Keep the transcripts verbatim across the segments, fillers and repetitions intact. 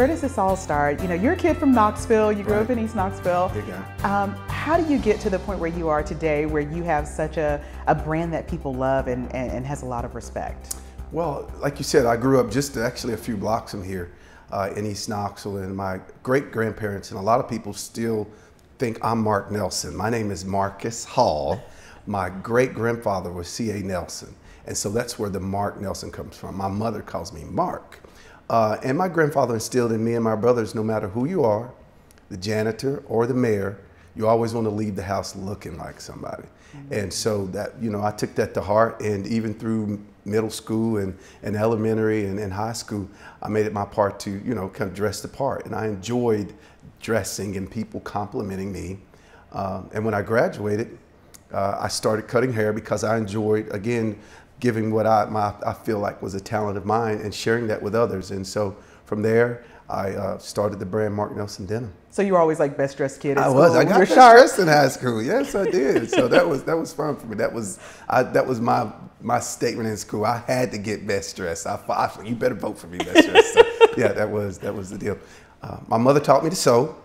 where does this all start? You know, you're a kid from Knoxville, you grew right. up in East Knoxville. Big guy. Um, how do you get to the point where you are today, where you have such a, a brand that people love and, and, and has a lot of respect? Well, like you said, I grew up just actually a few blocks from here uh, in East Knoxville, and my great-grandparents and a lot of people still think I'm Marc Nelson. My name is Marcus Hall. My great-grandfather was C A Nelson, and so that's where the Marc Nelson comes from. My mother calls me Marc. Uh, and my grandfather instilled in me and my brothers, no matter who you are, the janitor or the mayor, you always want to leave the house looking like somebody. Mm-hmm. And so that, you know, I took that to heart, and even through middle school and, and elementary and, and high school, I made it my part to, you know, kind of dress the part. And I enjoyed dressing and people complimenting me. Um, and when I graduated, uh, I started cutting hair because I enjoyed, again, giving what I, my, I feel like was a talent of mine and sharing that with others. And so from there, I uh, started the brand Marc Nelson Denim. So you were always like best dressed kid in school. I was. I got best dressed in high school. Yes, I did. So that was that was fun for me. That was I, that was my my statement in school. I had to get best dressed. I, I you better vote for me best dressed. So, yeah, that was that was the deal. Uh, my mother taught me to sew.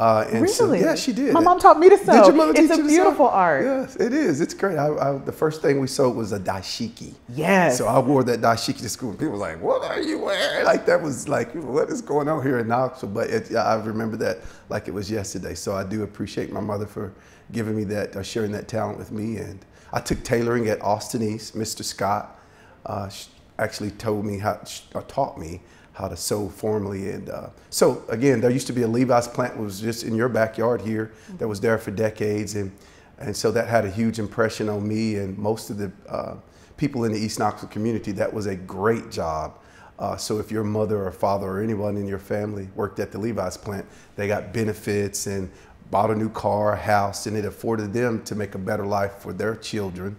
Uh, and really? So, yeah, she did. My mom taught me to sew. Did your mother it's teach a you beautiful to sew? Art. Yes, it is. It's great. I, I, the first thing we sewed was a dashiki. Yes. So I wore that dashiki to school, and people were like, "What are you wearing?" Like that was like, "What is going on here in Knoxville?" But it, I remember that like it was yesterday. So I do appreciate my mother for giving me that, uh, sharing that talent with me. And I took tailoring at Austin East. Mister Scott uh, actually told me how, or taught me how to sew formally. And uh, so again, there used to be a Levi's plant that was just in your backyard here that was there for decades. And, and so that had a huge impression on me and most of the uh, people in the East Knoxville community. That was a great job. Uh, so if your mother or father or anyone in your family worked at the Levi's plant, they got benefits and bought a new car, a house, and it afforded them to make a better life for their children.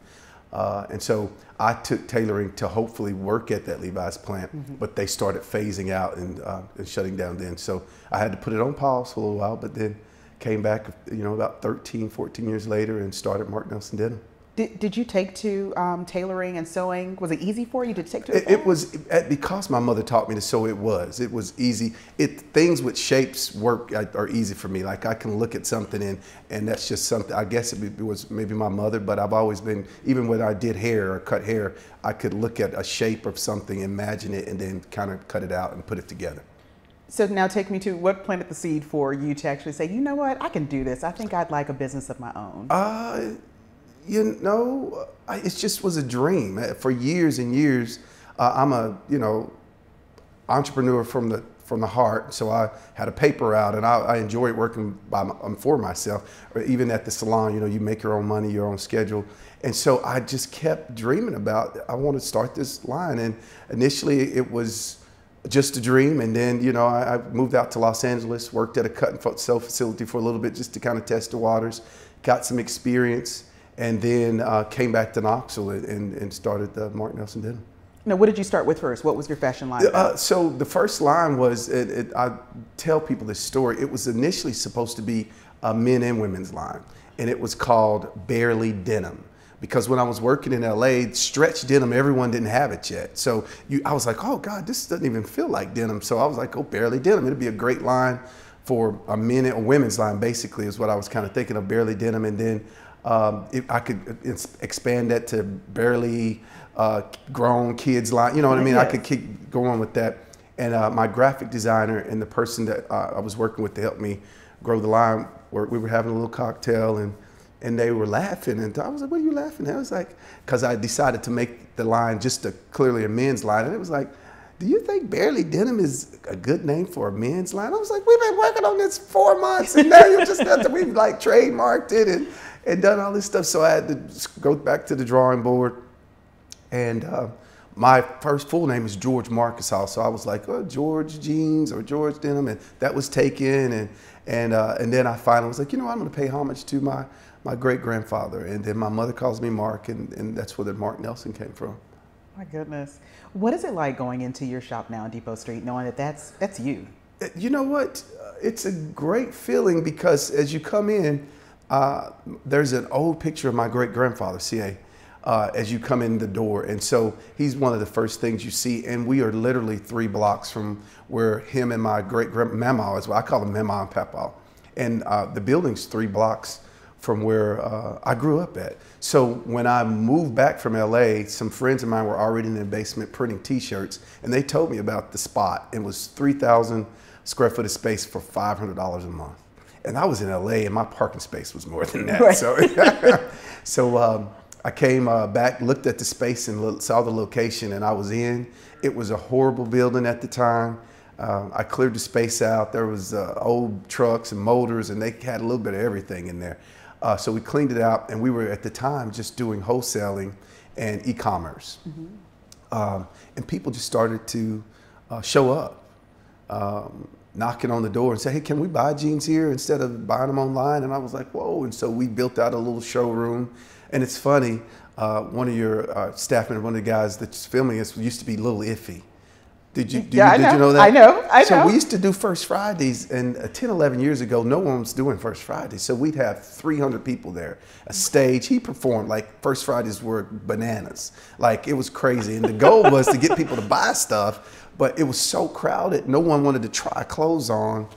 Uh, and so I took tailoring to hopefully work at that Levi's plant, mm-hmm. but they started phasing out and, uh, and shutting down then. So I had to put it on pause for a little while, but then came back, you know, about thirteen, fourteen years later and started Marc Nelson Denim. Did, did you take to um, tailoring and sewing? Was it easy for you to take to it? It was, because my mother taught me to sew, it was. It was easy. It Things with shapes work are easy for me. Like I can look at something and, and that's just something, I guess it was maybe my mother, but I've always been, even when I did hair or cut hair, I could look at a shape of something, imagine it, and then kind of cut it out and put it together. So now take me to what planted the seed for you to actually say, you know what, I can do this. I think I'd like a business of my own. Uh, You know, I, it just was a dream. For years and years, uh, I'm a, you know, entrepreneur from the from the heart. So I had a paper route, and I, I enjoyed working by my, um, for myself. Or even at the salon, you know, you make your own money, your own schedule. And so I just kept dreaming about, I want to start this line. And initially it was just a dream. And then, you know, I, I moved out to Los Angeles, worked at a cut and sew facility for a little bit just to kind of test the waters, got some experience. And then uh, came back to Knoxville and, and started the Marc Nelson Denim. Now, what did you start with first? What was your fashion line? Uh, so the first line was, it, it, I tell people this story, it was initially supposed to be a men and women's line. And it was called Barely Denim. Because when I was working in L A, stretch denim, everyone didn't have it yet. So you, I was like, oh God, this doesn't even feel like denim. So I was like, oh, Barely Denim, it'd be a great line for a men and women's line, basically, is what I was kind of thinking of, Barely Denim. And then Um, it, I could expand that to Barely uh, Grown Kids line, you know what I mean? Yes. I could keep going with that. And uh, my graphic designer and the person that uh, I was working with to help me grow the line, we were having a little cocktail, and, and they were laughing. And I was like, what are you laughing at? I was like, because I decided to make the line just a, clearly a men's line. And it was like, do you think Barely Denim is a good name for a men's line? I was like, we've been working on this four months, and now you just have to, we've like trademarked it and, and done all this stuff. So I had to go back to the drawing board. And uh, my first full name is George Marcus Hall. So I was like, oh, George Jeans or George Denim. And that was taken. And, and, uh, and then I finally was like, you know, I'm going to pay homage to my, my great grandfather. And then my mother calls me Marc, and, and that's where the Marc Nelson came from. My goodness. What is it like going into your shop now on Depot Street, knowing that that's, that's you? You know what? It's a great feeling because as you come in, uh, there's an old picture of my great grandfather, C A uh, as you come in the door. And so he's one of the first things you see. And we are literally three blocks from where him and my great grandmama is. Well, I call him Mama and Papa. And uh, the building's three blocks from where uh, I grew up at. So when I moved back from L A, some friends of mine were already in the basement printing t-shirts, and they told me about the spot. It was three thousand square foot of space for five hundred dollars a month. And I was in L A, and my parking space was more than that. Right. So, so um, I came uh, back, looked at the space and saw the location, and I was in. It was a horrible building at the time. Um, I cleared the space out. There was uh, old trucks and motors, and they had a little bit of everything in there. Uh, so we cleaned it out, and we were at the time just doing wholesaling and e-commerce. Mm-hmm. um, and people just started to uh, show up, um, knocking on the door and say, hey, can we buy jeans here instead of buying them online? And I was like, whoa. And so we built out a little showroom. And it's funny, uh, one of your uh, staff members, one of the guys that's filming us used to be Little Iffy. Did you, do yeah, you, I did know. you know that? I know, I so know. So we used to do First Fridays, and ten, eleven years ago, no one was doing First Fridays. So we'd have three hundred people there, a stage. He performed, like, First Fridays were bananas. Like, it was crazy. And the goal was to get people to buy stuff, but it was so crowded. No one wanted to try clothes on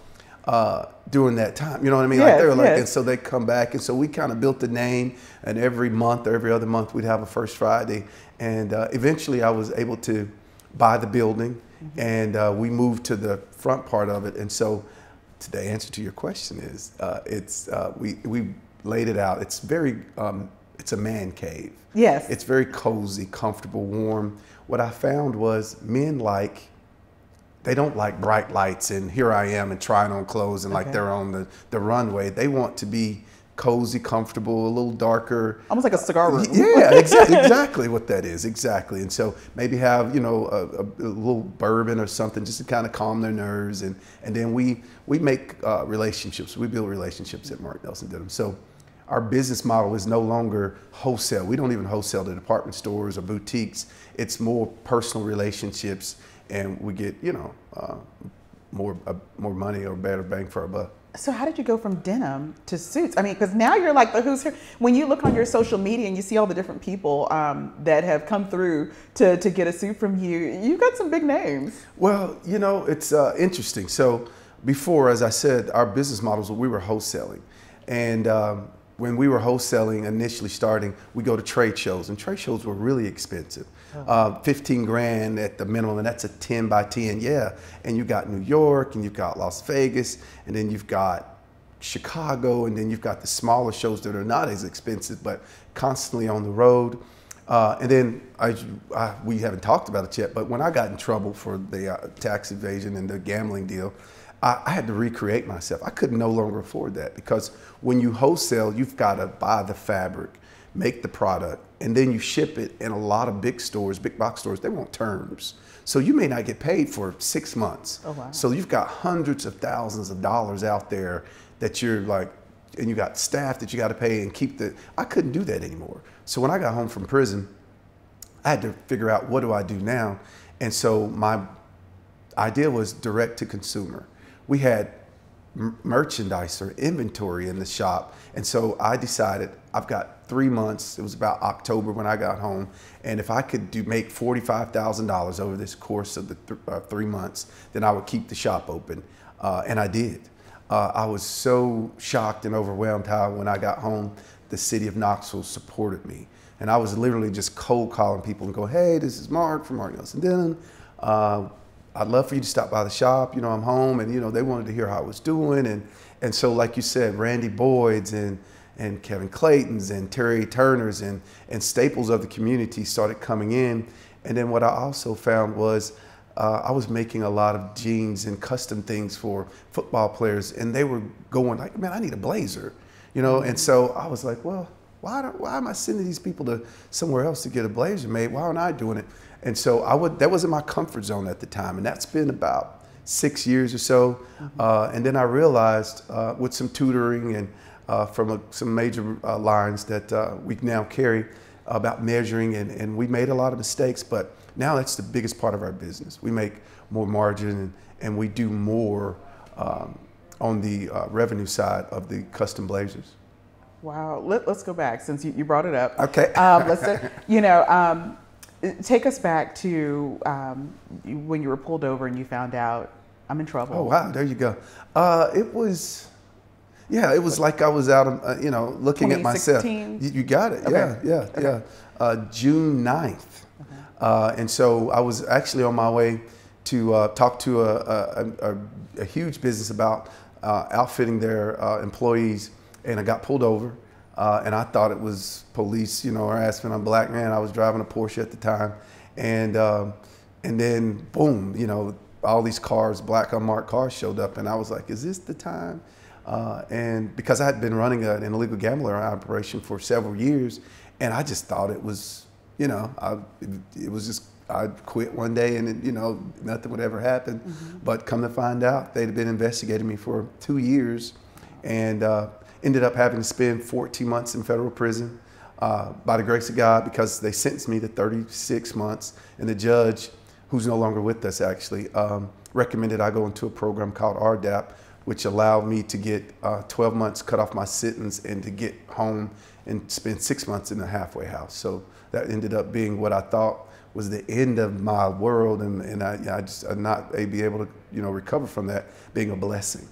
uh, during that time. You know what I mean? Yes, like they were like, yes. And so they come back. And so we kind of built the name, and every month or every other month, we'd have a First Friday. And uh, eventually I was able to buy the building, mm-hmm. and uh, we moved to the front part of it. And so the answer to your question is, uh, it's uh, we, we laid it out. It's very, um, it's a man cave. Yes. It's very cozy, comfortable, warm. What I found was men like, they don't like bright lights and here I am and trying on clothes and okay. like they're on the, the runway. They want to be cozy, comfortable, a little darker. Almost like a cigar room. Yeah, exactly, exactly what that is, exactly. And so maybe have, you know, a, a, a little bourbon or something just to kind of calm their nerves. And, and then we, we make uh, relationships. We build relationships at Marc Nelson Denim. So our business model is no longer wholesale. We don't even wholesale to department stores or boutiques. It's more personal relationships, and we get, you know, uh, more, uh, more money or better bang for our buck. So how did you go from denim to suits? I mean, because now you're like the who's who. When you look on your social media and you see all the different people um, that have come through to, to get a suit from you, you've got some big names. Well, you know, it's uh, interesting. So before, as I said, our business models, we were wholesaling. And um, when we were wholesaling, initially starting, we go to trade shows. And trade shows were really expensive. Oh. Uh, fifteen grand at the minimum, and that's a ten by ten, yeah. And you got New York, and you've got Las Vegas, and then you've got Chicago, and then you've got the smaller shows that are not as expensive, but constantly on the road. Uh, and then, I, I, we haven't talked about it yet, but when I got in trouble for the uh, tax evasion and the gambling deal, I had to recreate myself. I could no longer afford that, because when you wholesale, you've got to buy the fabric, make the product, and then you ship it. And a lot of big stores, big box stores, they want terms. So you may not get paid for six months. Oh, wow. So you've got hundreds of thousands of dollars out there that you're like, and you got staff that you got to pay and keep the, I couldn't do that anymore. So when I got home from prison, I had to figure out what do I do now? And so my idea was direct to consumer. We had merchandise or inventory in the shop. And so I decided I've got three months. It was about October when I got home. And if I could do make forty-five thousand dollars over this course of the th uh, three months, then I would keep the shop open. Uh, and I did. Uh, I was so shocked and overwhelmed how when I got home, the city of Knoxville supported me. And I was literally just cold calling people and going, hey, this is Marc from Marc Nelson Denim. Uh, I'd love for you to stop by the shop, you know, I'm home. And, you know, they wanted to hear how I was doing. And, and so, like you said, Randy Boyd's and, and Kevin Clayton's and Terry Turner's and, and staples of the community started coming in. And then what I also found was uh, I was making a lot of jeans and custom things for football players. And they were going like, man, I need a blazer, you know. And so I was like, well, why, don't, why am I sending these people to somewhere else to get a blazer made? Why aren't I doing it? And so I would, that was in my comfort zone at the time. And that's been about six years or so. Mm-hmm. uh, and then I realized uh, with some tutoring and uh, from a, some major uh, lines that uh, we now carry about measuring. And, and we made a lot of mistakes, but now that's the biggest part of our business. We make more margin and, and we do more um, on the uh, revenue side of the custom blazers. Wow. Let, let's go back since you, you brought it up. Okay. Um, let's, uh, you know, um, take us back to um, when you were pulled over and you found out I'm in trouble. Oh, wow. There you go. Uh, it was, yeah, it was like I was out, of, uh, you know, looking at myself. You, you got it. Okay. Yeah, yeah, okay. yeah. Uh, June ninth. Okay. Uh, and so I was actually on my way to uh, talk to a, a, a, a huge business about uh, outfitting their uh, employees. And I got pulled over, uh, and I thought it was police, you know, harassment. I'm a black man. I was driving a Porsche at the time. And, um, and then, boom, you know, all these cars, black unmarked cars showed up. And I was like, is this the time? Uh, and because I had been running a, an illegal gambler operation for several years, and I just thought it was, you know, I, it, it was just, I'd quit one day and, it, you know, nothing would ever happen. Mm-hmm. But come to find out, they'd been investigating me for two years. And uh, ended up having to spend fourteen months in federal prison uh, by the grace of God, because they sentenced me to thirty-six months. And the judge, who's no longer with us actually, um, recommended I go into a program called R D A P, which allowed me to get uh, twelve months cut off my sentence and to get home and spend six months in a halfway house. So that ended up being what I thought was the end of my world, and, and I, I just I'm not be able to you know recover from that being a blessing.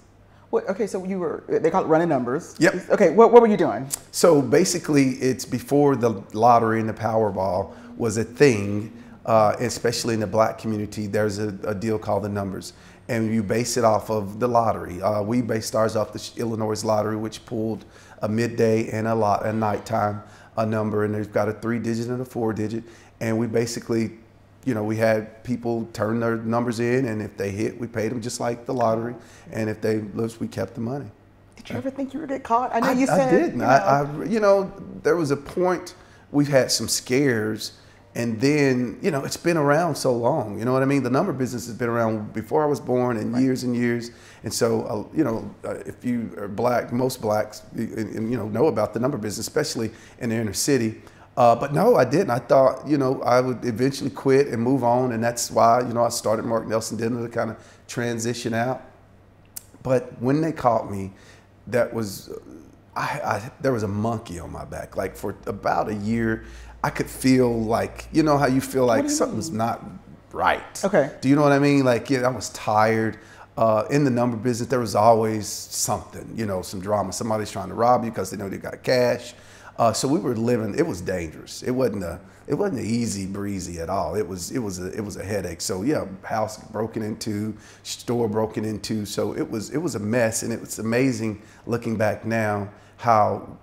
What, okay, so you were, they call it running numbers. Yep. Okay, what, what were you doing? So basically, it's before the lottery and the Powerball was a thing, uh, especially in the black community, there's a, a deal called the numbers. And you base it off of the lottery. Uh, we based ours off the Illinois lottery, which pulled a midday and a lot a nighttime a number, and they've got a three digit and a four digit. And we basically, you know, we had people turn their numbers in, and if they hit, we paid them just like the lottery. And if they lost, we kept the money. Did you ever think you would get caught? I know I, you said. I didn't. You know. I, I, you know, there was a point we've had some scares, and then, you know, it's been around so long. You know what I mean? The number business has been around before I was born and right. years and years. And so, uh, you know, uh, if you are black, most blacks, and, and, you know, know about the number business, especially in the inner city. Uh, but no, I didn't. I thought, you know, I would eventually quit and move on. And that's why, you know, I started Marc Nelson Denim to kind of transition out. But when they caught me, that was, I, I, there was a monkey on my back. Like for about a year, I could feel like, you know how you feel like something's not right. Okay. Do you know what I mean? Like, yeah, I was tired. Uh, in the number business, there was always something, you know, some drama. Somebody's trying to rob you because they know they got cash. Uh, so we were living. It was dangerous. It wasn't a. It wasn't an easy breezy at all. It was. It was a. It was a headache. So yeah, house broken into, store broken into. So it was. It was a mess, and it was amazing looking back now how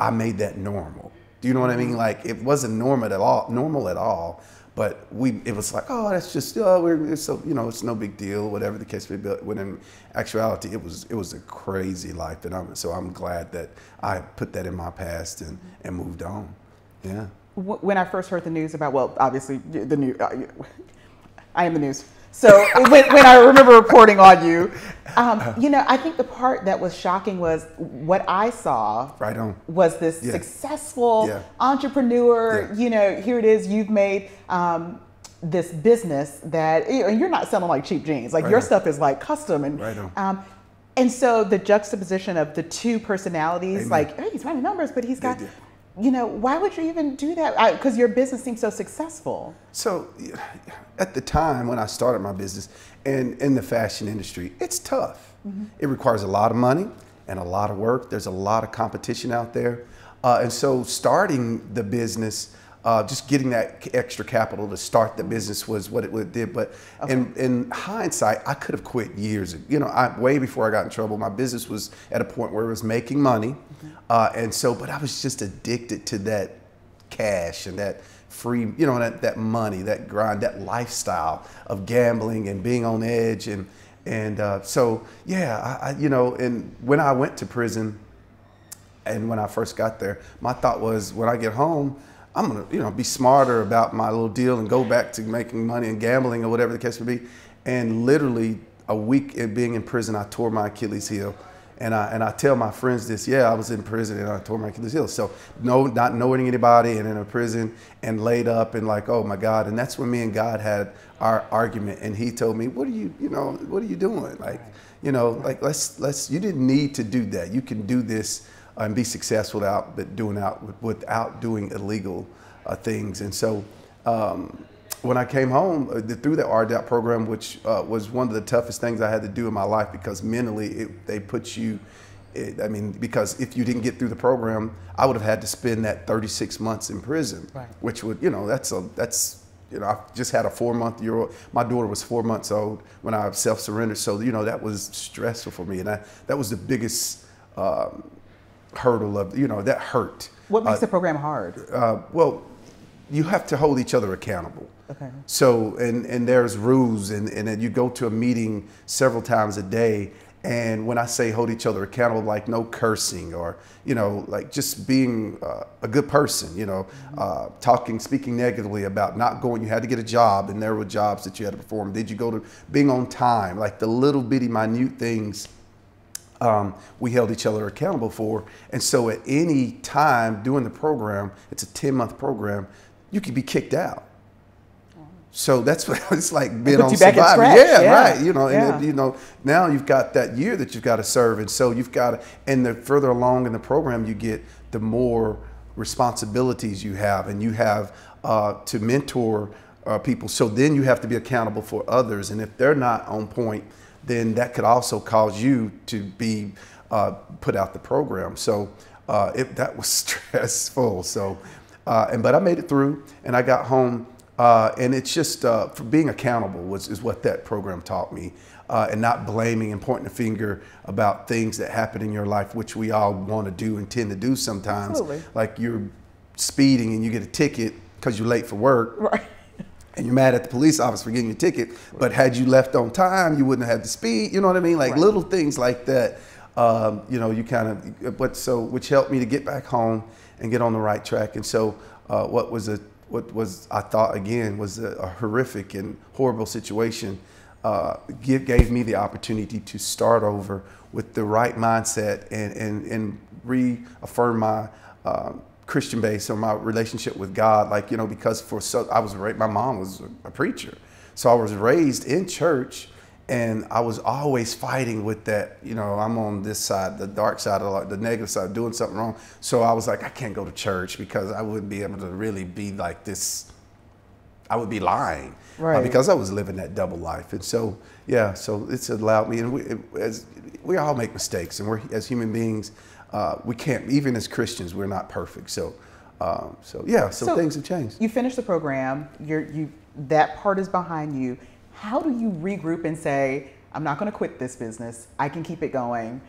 I made that normal. Do you know what I mean? Like it wasn't normal at all. Normal at all. But we. It was like, oh, that's just. Oh, we're so. You know, it's no big deal. Whatever the case may be. When in actuality, it was. It was a crazy life, and I'm, so I'm glad that I put that in my past and and moved on. Yeah. When I first heard the news about, well, obviously the news. I am the news. So when, when I remember reporting on you, um, you know, I think the part that was shocking was what I saw right on. was this yeah. successful yeah. entrepreneur, yeah. you know, here it is, you've made um, this business that, and you're not selling like cheap jeans, like right your on. stuff is like custom. And, right on. Um, and so the juxtaposition of the two personalities, Amen. like, hey, he's running numbers, but he's got, you know, why would you even do that? Because your business seems so successful. So at the time when I started my business and in the fashion industry, it's tough. Mm-hmm. It requires a lot of money and a lot of work. There's a lot of competition out there. Uh, and so starting the business, uh, just getting that extra capital to start the business was what it, what it did. But okay. in, in hindsight, I could have quit years ago. You know, I, way before I got in trouble, my business was at a point where it was making money. Uh, and so, but I was just addicted to that cash and that free, you know, that, that money, that grind, that lifestyle of gambling and being on edge. And, and uh, so, yeah, I, I, you know, and when I went to prison and when I first got there, my thought was when I get home, I'm going to, you know, be smarter about my little deal and go back to making money and gambling or whatever the case may be. And literally a week of being in prison, I tore my Achilles heel. And I, and I tell my friends this, yeah, I was in prison and I tore my Achilles heel. So no, not knowing anybody and in a prison and laid up and like, oh my God. And that's when me and God had our argument. And he told me, what are you, you know, what are you doing? Like, you know, like let's, let's, you didn't need to do that. You can do this and be successful without but doing out without doing illegal uh, things. And so um, when I came home uh, through the R D A P program, which uh, was one of the toughest things I had to do in my life, because mentally it, they put you. It, I mean, because if you didn't get through the program, I would have had to spend that thirty-six months in prison, right. Which would, you know, that's a that's. You know, I just had a four-month-year-old. My daughter was four months old when I self-surrendered. So, you know, that was stressful for me. And I, that was the biggest um, hurdle of, you know, that hurt. What makes uh, the program hard? Uh, well, you have to hold each other accountable. Okay. So, and, and there's rules, and, and then you go to a meeting several times a day. And when I say hold each other accountable, like no cursing or, you know, like just being uh, a good person, you know, uh, talking, speaking negatively about not going, you had to get a job and there were jobs that you had to perform. Did you go to being on time? Like the little bitty minute things um, we held each other accountable for. And so at any time during the program, it's a ten month program, you could be kicked out. So that's what it's like being on Survivor. Yeah, yeah, right. You know, yeah. And you know, now you've got that year that you've got to serve, and so you've got to, and the further along in the program you get, the more responsibilities you have, and you have uh, to mentor uh, people. So then you have to be accountable for others, and if they're not on point, then that could also cause you to be uh, put out the program. So uh, it, that was stressful. So, uh, and but I made it through, and I got home. Uh, and it's just uh, for being accountable was, is what that program taught me, uh, and not blaming and pointing a finger about things that happen in your life, which we all want to do and tend to do sometimes. Absolutely. Like you're speeding and you get a ticket because you're late for work. Right. And you're mad at the police officer for getting your ticket. But had you left on time, you wouldn't have the speed. You know what I mean? Like right. Little things like that. Um, you know, you kind of but so which helped me to get back home and get on the right track. And so uh, what was a What was I thought again was a, a horrific and horrible situation uh, give, gave me the opportunity to start over with the right mindset and and, and reaffirm my uh, Christian base or my relationship with God. Like you know, because for so I was raised, my mom was a preacher, so I was raised in church, and I was always fighting with that. You know, I'm on this side, the dark side of the, the negative side, doing something wrong. So I was like, I can't go to church because I wouldn't be able to really be like this. I would be lying, right? Uh, because I was living that double life. And so, yeah, so it's allowed me. And we, it, as, we all make mistakes, and we're as human beings, uh, we can't. Even as Christians, we're not perfect. So, um, so yeah, so, so things have changed. You finished the program. You're you that part is behind you. How do you regroup and say, I'm not going to quit this business. I can keep it going.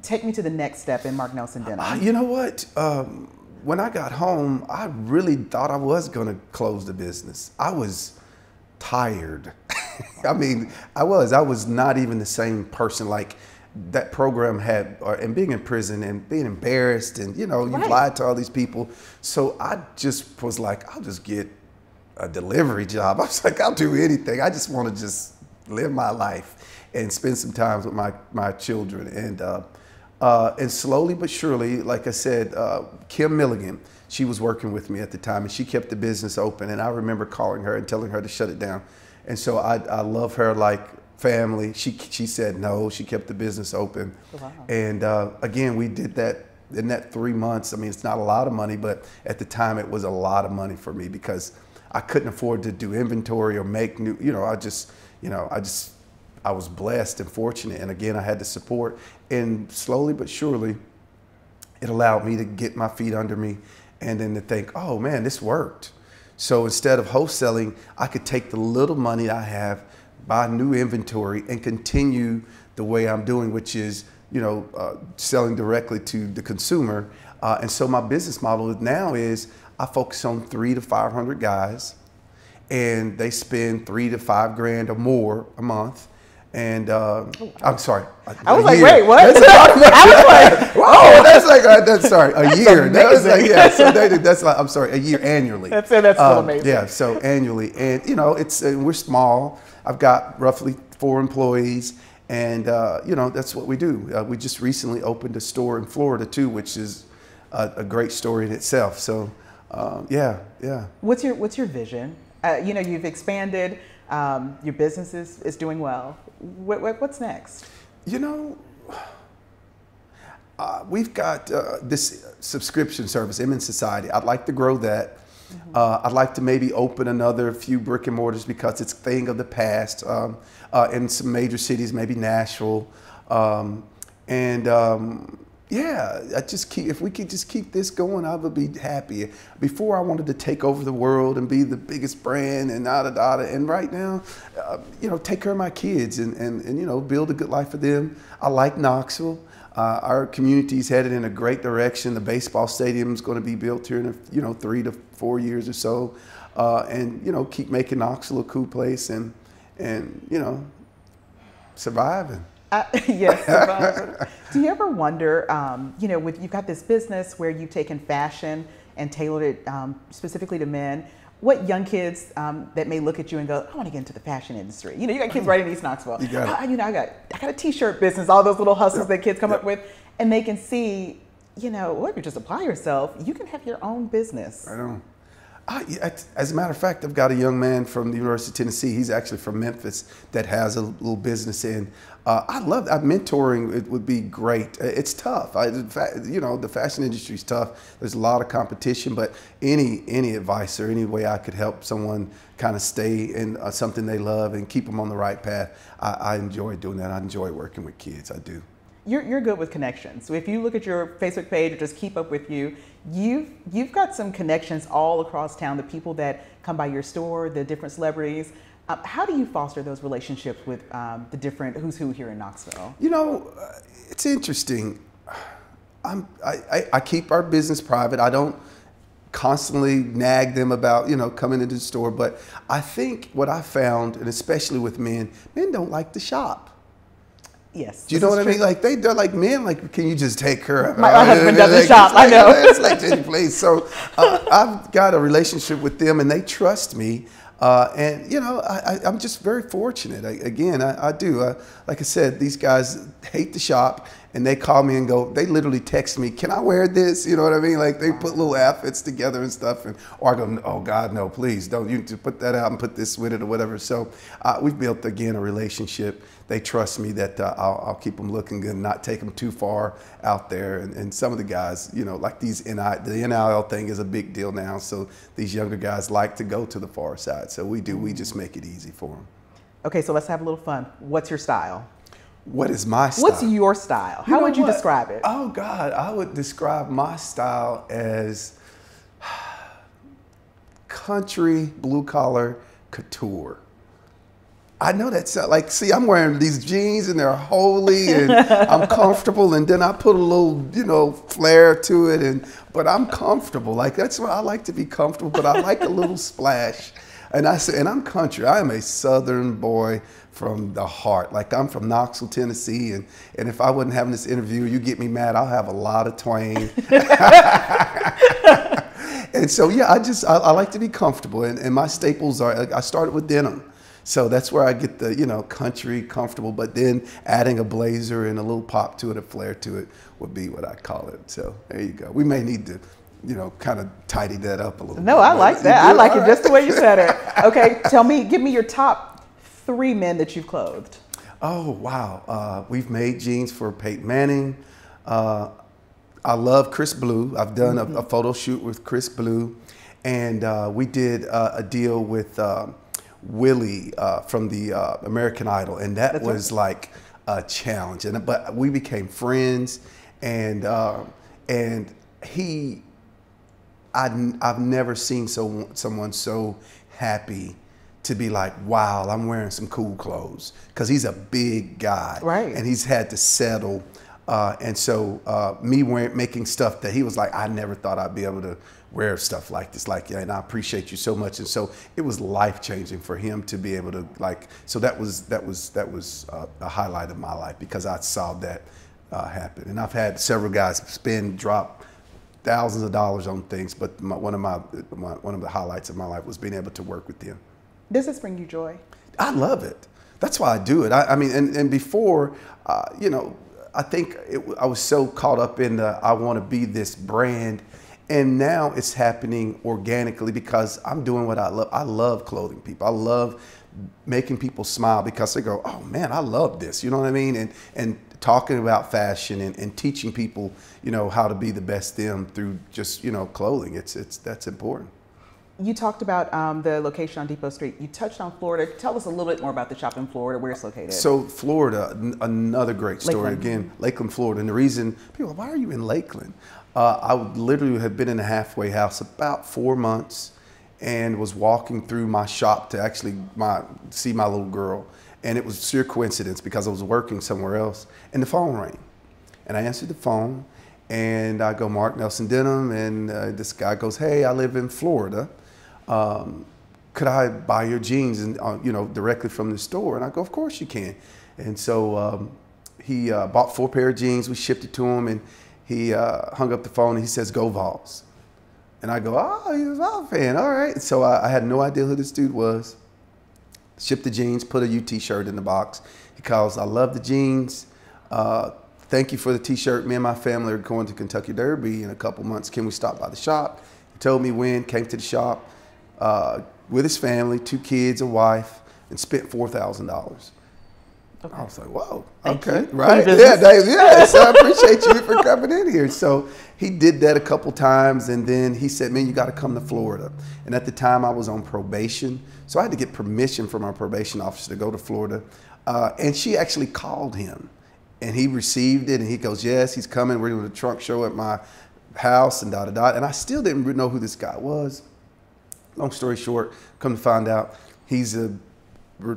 Take me to the next step in Marc Nelson Denim. Uh, you know what? Um, when I got home, I really thought I was going to close the business. I was tired. I mean, I was. I was not even the same person. Like that program had, or, and being in prison and being embarrassed and, you know, you right. lied to all these people. So I just was like, I'll just get a delivery job. I was like, I'll do anything. I just want to just live my life and spend some time with my, my children. And, uh, uh, and slowly but surely, like I said, uh, Kim Milligan, she was working with me at the time, and she kept the business open. And I remember calling her and telling her to shut it down. And so I, I love her like family. She, she said no, she kept the business open. Wow. And uh, again, we did that in that three months. I mean, it's not a lot of money, but at the time it was a lot of money for me because I couldn't afford to do inventory or make new, you know, I just, you know, I just, I was blessed and fortunate. And again, I had the support, and slowly but surely it allowed me to get my feet under me and then to think, oh man, this worked. So instead of wholesaling, I could take the little money I have, buy new inventory, and continue the way I'm doing, which is, you know, uh, selling directly to the consumer. Uh, and so my business model now is, I focus on three to five hundred guys, and they spend three to five grand or more a month. And uh, I'm sorry, a, I was like, year. Wait, what? That's I was like, oh, that's like uh, that's sorry, a that's year. Amazing. That was like, yeah, so they, that's like, I'm sorry, a year annually. That's it. That's so um, amazing. Yeah, so annually, and you know, it's uh, we're small. I've got roughly four employees, and uh, you know, that's what we do. Uh, we just recently opened a store in Florida too, which is a, a great story in itself. So. Um, yeah, yeah. What's your What's your vision? Uh, you know, you've expanded. Um, your business is, is doing well. What, what, what's next? You know, Uh, we've got uh, this subscription service, Eminence Society. I'd like to grow that. Mm-hmm. uh, I'd like to maybe open another few brick and mortars because it's a thing of the past um, uh, in some major cities, maybe Nashville. Um, and um, yeah, I just keep, if we could just keep this going, I would be happy. Before I wanted to take over the world and be the biggest brand and da da da. And right now, uh, you know, take care of my kids and, and, and, you know, build a good life for them. I like Knoxville. Uh, our community is headed in a great direction. The baseball stadium is going to be built here in a, you know three to four years or so, uh, and you know keep making Knoxville a cool place and and you know surviving. Uh, yes, surviving. Do you ever wonder, um, you know, with you've got this business where you've taken fashion and tailored it um, specifically to men? What young kids um, that may look at you and go, I want to get into the fashion industry. You know, you got kids right in East Knoxville. You got it. I, you know, I got, I got a t-shirt business, all those little hustles that kids come up with, and they can see, you know, well, if you just apply yourself, you can have your own business. I know. I, as a matter of fact, I've got a young man from the University of Tennessee. He's actually from Memphis that has a little business in. Uh, I love that. Mentoring it would be great. It's tough. I, you know, the fashion industry is tough. There's a lot of competition, but any any advice or any way I could help someone kind of stay in uh, something they love and keep them on the right path, I, I enjoy doing that. I enjoy working with kids. I do. You're, you're good with connections. So if you look at your Facebook page or just keep up with you, you've, you've got some connections all across town, the people that come by your store, the different celebrities. Uh, how do you foster those relationships with um, the different who's who here in Knoxville? You know, uh, it's interesting. I'm, I, I, I keep our business private. I don't constantly nag them about, you know, coming into the store. But I think what I found, and especially with men, men don't like to shop. Yes. Do you know what I mean? Like they, they're like, man, like, can you just take care of it? My husband doesn't shop. I know. It's like any place. So uh, I've got a relationship with them, and they trust me. Uh, and you know, I, I, I'm just very fortunate. I, again, I, I do. Uh, like I said, these guys hate to shop, and they call me and go. They literally text me, "Can I wear this?" You know what I mean? Like they put little outfits together and stuff. And or I go, "Oh God, no! Please don't. You just put that out and put this with it or whatever." So uh, we've built again a relationship. They trust me that uh, I'll, I'll keep them looking good, and not take them too far out there. And, and some of the guys, you know, like these N I the N I L thing is a big deal now. So these younger guys like to go to the far side. So we do, we just make it easy for them. Okay, so let's have a little fun. What's your style? What is my style? What's your style? How would you describe it? Oh God, I would describe my style as country, blue collar, couture. I know that's like, see, I'm wearing these jeans and they're holy and I'm comfortable, and then I put a little, you know, flair to it, and but I'm comfortable. Like that's what I like to be comfortable, but I like a little splash. And I say, and I'm country. I am a Southern boy from the heart. Like I'm from Knoxville, Tennessee, and and if I wasn't having this interview, you get me mad. I'll have a lot of twang. And so yeah, I just I, I like to be comfortable, and, and my staples are. Like, I started with denim, so that's where I get the you know country comfortable. But then adding a blazer and a little pop to it, a flair to it, would be what I call it. So there you go. We may need to. You know, kind of tidy that up a little. No, bit. I like that. I like it just the way you said it. Okay, tell me, give me your top three men that you've clothed. Oh wow, uh, we've made jeans for Peyton Manning. Uh, I love Chris Blue. I've done mm-hmm. a, a photo shoot with Chris Blue, and uh, we did uh, a deal with uh, Willie uh, from the uh, American Idol, and that That's was right. like a challenge. And but we became friends, and uh, and he. I, I've never seen so, someone so happy to be like, wow, I'm wearing some cool clothes. Because he's a big guy. Right. And he's had to settle. Uh, and so uh, me wearing, making stuff that he was like, I never thought I'd be able to wear stuff like this. Like, yeah, and I appreciate you so much. And so it was life changing for him to be able to like, so that was, that was, that was uh, a highlight of my life because I saw that uh, happen. And I've had several guys spin, drop, thousands of dollars on things, but my, one of my, my one of the highlights of my life was being able to work with them. Does this bring you joy? I love it. That's why I do it. I, I mean, and, and before, uh, you know, I think it, I was so caught up in the I want to be this brand, And now it's happening organically because I'm doing what I love. I love clothing people. I love making people smile because they go, oh man, I love this. You know what I mean? And, and talking about fashion and, and teaching people, you know, how to be the best them through just, you know, clothing. It's, it's, that's important. You talked about um, the location on Depot Street. You touched on Florida. Tell us a little bit more about the shop in Florida, where it's located. So Florida, n another great story. Lakeland. Again, Lakeland, Florida. And the reason, people, why are you in Lakeland? Uh, I would literally have been in a halfway house about four months and was walking through my shop to actually my, see my little girl. And it was a sheer coincidence because I was working somewhere else. And the phone rang. And I answered the phone. And I go, Marc Nelson Denim. And uh, this guy goes, hey, I live in Florida. Um, could I buy your jeans and, uh, you know, directly from the store? And I go, of course you can. And so um, he uh, bought four pair of jeans. We shipped it to him. And he uh, hung up the phone and he says, go Vols. And I go, oh, he's a Vols fan. All right. And so I, I had no idea who this dude was. Shipped the jeans, put a U T shirt in the box. He calls, I love the jeans. Uh, thank you for the T-shirt. Me and my family are going to Kentucky Derby in a couple months. Can we stop by the shop? He told me when, came to the shop uh, with his family, two kids, a wife, and spent four thousand dollars. Okay. I was like, whoa, thank okay, you. Right? Yeah, Dave, yeah. So I appreciate you for coming in here. So he did that a couple times, and then he said, man, you got to come to Florida. And at the time, I was on probation, so I had to get permission from our probation officer to go to Florida. Uh, and she actually called him, and he received it, and he goes, yes, he's coming. We're doing a trunk show at my house, and da-da-da. And I still didn't know who this guy was. Long story short, come to find out, he's a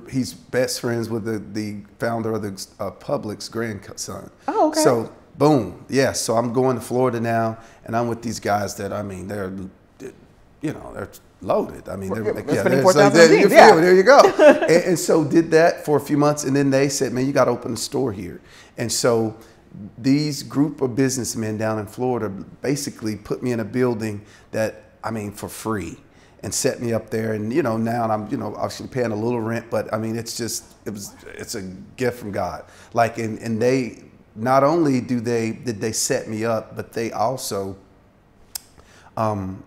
he's best friends with the, the founder of the uh, Publix grandson. Oh, okay. So, boom. Yeah, so I'm going to Florida now, and I'm with these guys that, I mean, they're, you know, they're loaded. I mean, they're, they're like, yeah, they're, so they're, you yeah. Feel, there you go. and, and so did that for a few months, and then they said, man, you got to open a store here. And so these group of businessmen down in Florida basically put me in a building that, I mean, for free. And set me up there, and you know now I'm you know obviously paying a little rent, but I mean it's just it was it's a gift from God. Like and and they not only do they did they set me up, but they also um,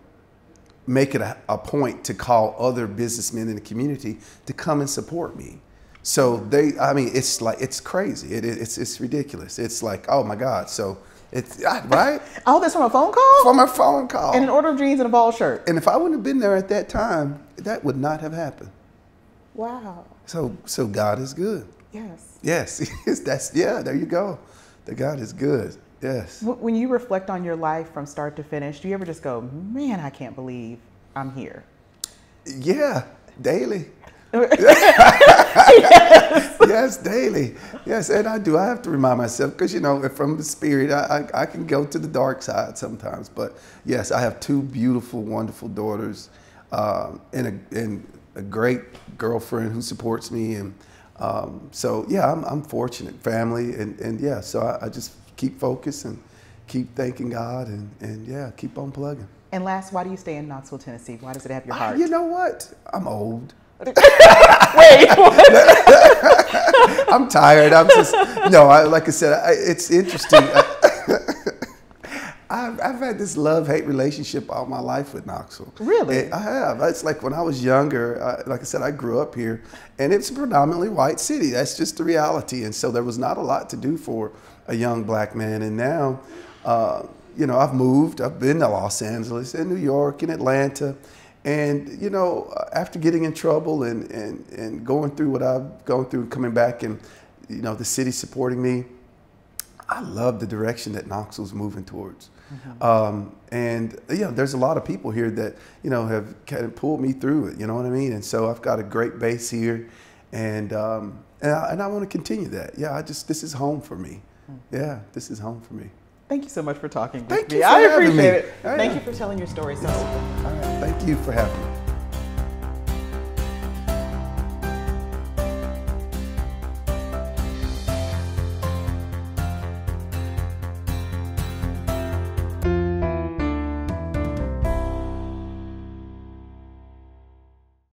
make it a, a point to call other businessmen in the community to come and support me. So they I mean it's like it's crazy. It, it, it's it's ridiculous. It's like oh my God. So. It's right. All this from a phone call? From a phone call. And an order of jeans and a ball shirt. And if I wouldn't have been there at that time, that would not have happened. Wow. So so God is good. Yes. Yes. That's yeah, there you go. That God is good. Yes. When you reflect on your life from start to finish, do you ever just go, man, I can't believe I'm here? Yeah, daily. yes. yes, daily. Yes, and I do. I have to remind myself because, you know, from the spirit, I, I, I can go to the dark side sometimes. But, yes, I have two beautiful, wonderful daughters um, and, a, and a great girlfriend who supports me. And um, so, yeah, I'm, I'm fortunate. Family. And, and yeah, so I, I just keep focused and keep thanking God and, and yeah, keep on plugging. And last, why do you stay in Knoxville, Tennessee? Why does it have your heart? Uh, you know what? I'm old. Wait, what? I'm tired. I'm just no. I, like I said, I, it's interesting. I, I've, I've had this love-hate relationship all my life with Knoxville. Really, and I have. It's like when I was younger. I, like I said, I grew up here, and it's a predominantly white city. That's just the reality. And so there was not a lot to do for a young black man. And now, uh, you know, I've moved. I've been to Los Angeles, and New York, and Atlanta. And, you know, after getting in trouble and, and, and going through what I've gone through, coming back and, you know, the city supporting me, I love the direction that Knoxville's moving towards. Mm-hmm. um, and, you know, there's a lot of people here that, you know, have kind of pulled me through it, you know what I mean? And so I've got a great base here and, um, and, I, and I want to continue that. Yeah, I just, this is home for me. Mm-hmm. Yeah, this is home for me. Thank you so much for talking with me. Thank you for having me. I appreciate it. Thank you for telling your story. So, all right. Thank you for having me.